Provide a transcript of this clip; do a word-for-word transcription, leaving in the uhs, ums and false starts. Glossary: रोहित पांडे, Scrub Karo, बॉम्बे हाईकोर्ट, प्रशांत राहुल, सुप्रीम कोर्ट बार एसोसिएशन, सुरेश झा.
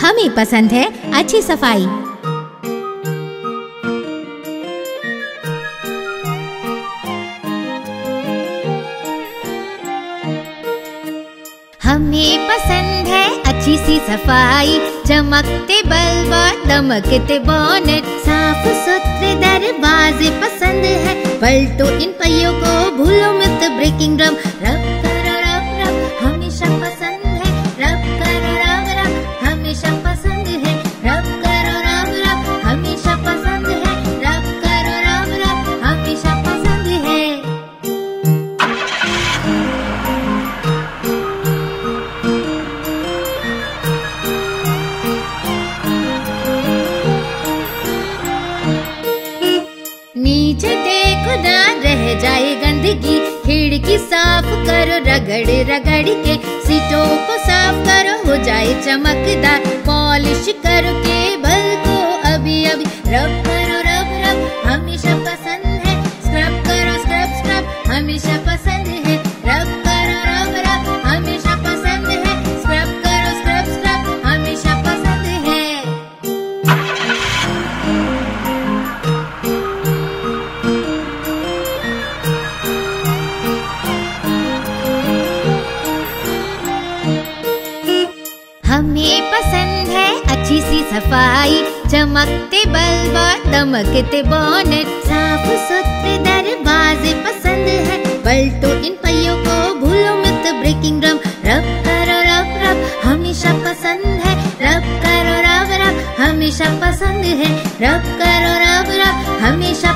हमें पसंद है अच्छी सफाई। हमें पसंद है अच्छी सी सफाई, चमकते बल्ब और दमकते बोनट, साफ सुथरे दरवाजे पसंद है। पलटो इन पहियों को, भूलो मत ब्रेकिंग ड्रम। रब करो रब रब हमेशा पसंद है, रब करो रब रब हमेशा पसंद है, रब करो रब रब हमेशा पसंद है, रब करो रब रब हमेशा पसंद है। नीचे देखो ना रह जाए गंदगी, खिड़की साफ करो रगड़ रगड़ के, सीटों को साफ करो हो जाए चमकदार, पॉलिश करो केबल को अभी अभी। रब करो रब रब हमेशा पसंद है, स्क्रब करो स्क्रब स्क्रब हमेशा पसंद है, रब करो रब रब हमेशा पसंद है, स्क्रब करो स्क्रब स्क्रब हमेशा पसंद है। हमें पसंद है अच्छी सी सफाई, चमकते बल्ब और दमकते बोनट, साफ सुथरे दरवाजे पसंद है। पलटो इन पहियों को, भूलो मत ब्रेकिंग ड्रम। रब करो रब रब हमेशा पसंद है, रब करो रब रब हमेशा पसंद है, रब करो रब रब हमेशा